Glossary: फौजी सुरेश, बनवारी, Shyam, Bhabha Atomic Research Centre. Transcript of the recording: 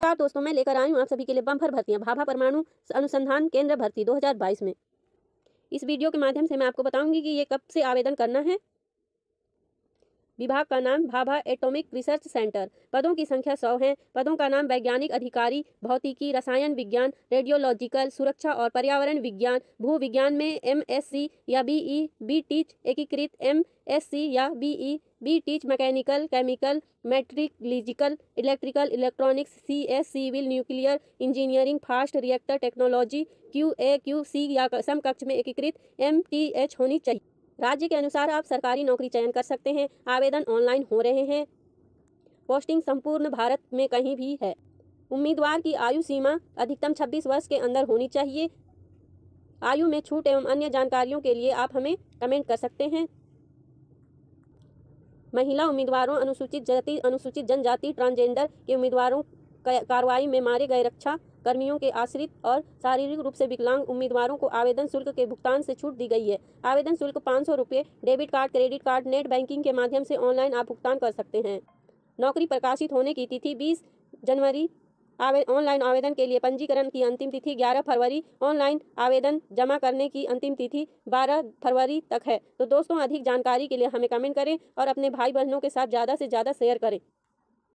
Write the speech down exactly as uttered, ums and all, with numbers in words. नमस्कार दोस्तों, मैं लेकर आई हूँ आप सभी के लिए बम्पर भर्तियाँ भाभा परमाणु अनुसंधान केंद्र भर्ती दो हज़ार बाईस में। इस वीडियो के माध्यम से मैं आपको बताऊंगी कि ये कब से आवेदन करना है। विभाग का नाम भाभा एटॉमिक रिसर्च सेंटर। पदों की संख्या सौ है। पदों का नाम वैज्ञानिक अधिकारी, भौतिकी, रसायन विज्ञान, रेडियोलॉजिकल, सुरक्षा और पर्यावरण विज्ञान, भू विज्ञान में एम एस सी या बी ई बी टीच, एकीकृत एम एस सी या B E B tech, mechanical, chemical, metallurgical, electrical, electronics, C S, civil, nuclear engineering, fast reactor technology, Q A Q C या समकक्ष में एकीकृत M T H होनी चाहिए। राज्य के अनुसार आप सरकारी नौकरी चयन कर सकते हैं। आवेदन ऑनलाइन हो रहे हैं। पोस्टिंग संपूर्ण भारत में कहीं भी है। उम्मीदवार की आयु सीमा अधिकतम छब्बीस वर्ष के अंदर होनी चाहिए। आयु में छूट एवं अन्य जानकारियों के लिए आप हमें कमेंट कर सकते हैं। महिला उम्मीदवारों, अनुसूचित जाति, अनुसूचित जनजाति, ट्रांसजेंडर के उम्मीदवारों, कार्रवाई में मारे गए रक्षा कर्मियों के आश्रित और शारीरिक रूप से विकलांग उम्मीदवारों को आवेदन शुल्क के भुगतान से छूट दी गई है। आवेदन शुल्क पाँच सौ रुपये debit card, credit card, net banking के माध्यम से ऑनलाइन आप भुगतान कर सकते हैं। नौकरी प्रकाशित होने की तिथि बीस जनवरी। आवे ऑनलाइन आवेदन के लिए पंजीकरण की अंतिम तिथि ग्यारह फरवरी। ऑनलाइन आवेदन जमा करने की अंतिम तिथि बारह फरवरी तक है। तो दोस्तों, अधिक जानकारी के लिए हमें कमेंट करें और अपने भाई बहनों के साथ ज़्यादा से ज़्यादा शेयर करें।